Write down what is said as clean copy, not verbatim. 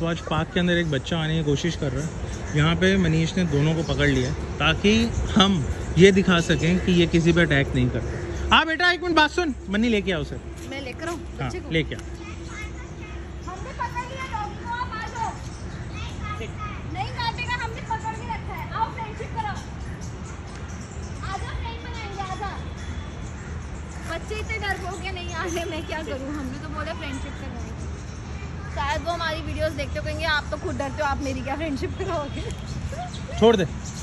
तो आज पार्क के अंदर एक बच्चा आने की कोशिश कर रहा है। यहाँ पे मनीष ने दोनों को पकड़ लिया ताकि हम ये दिखा सकें कि ये किसी पे अटैक नहीं करते। हाँ बेटा एक मिनट बात सुन, मनी लेके आओ सर, मैं लेकर आऊँ। हाँ लेके आओ। बच्चे इतने डर हो गए नहीं आने, मैं क्या करूँ, हमने तो बोला फ्रेंडशिप करवाएंगे। शायद वो हमारी वीडियोस देखते होंगे, आप तो खुद डरते हो, आप मेरी क्या फ्रेंडशिप करवाओगे। छोड़ दे।